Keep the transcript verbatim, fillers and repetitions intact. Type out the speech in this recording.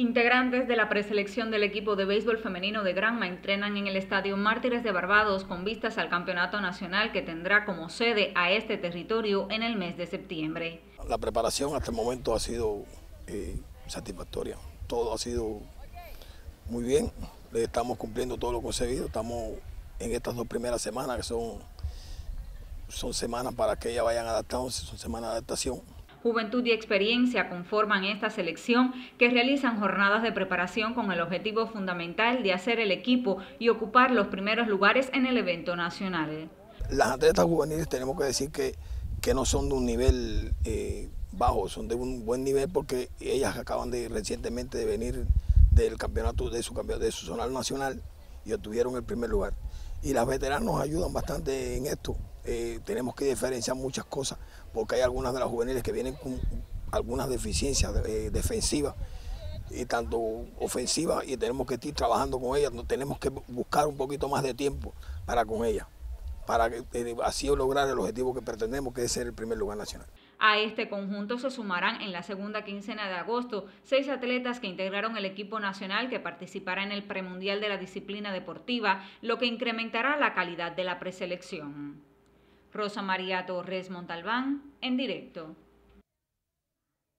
Integrantes de la preselección del equipo de béisbol femenino de Granma entrenan en el Estadio Mártires de Barbados con vistas al campeonato nacional que tendrá como sede a este territorio en el mes de septiembre. La preparación hasta el momento ha sido eh, satisfactoria, todo ha sido muy bien, le estamos cumpliendo todo lo concebido, estamos en estas dos primeras semanas que son, son semanas para que ellas vayan adaptándose, son semanas de adaptación. Juventud y experiencia conforman esta selección que realizan jornadas de preparación con el objetivo fundamental de hacer el equipo y ocupar los primeros lugares en el evento nacional. Las atletas juveniles tenemos que decir que, que no son de un nivel eh, bajo, son de un buen nivel porque ellas acaban de recientemente de venir del campeonato de su, de su zonal nacional y obtuvieron el primer lugar. Y las veteranas nos ayudan bastante en esto. Eh, tenemos que diferenciar muchas cosas porque hay algunas de las juveniles que vienen con algunas deficiencias eh, defensivas y tanto ofensivas y tenemos que ir trabajando con ellas, tenemos que buscar un poquito más de tiempo para con ellas, para que, eh, así lograr el objetivo que pretendemos, que es ser el primer lugar nacional. A este conjunto se sumarán en la segunda quincena de agosto seis atletas que integraron el equipo nacional que participará en el premundial de la disciplina deportiva, lo que incrementará la calidad de la preselección. Rosa María Torres Montalbán, en directo.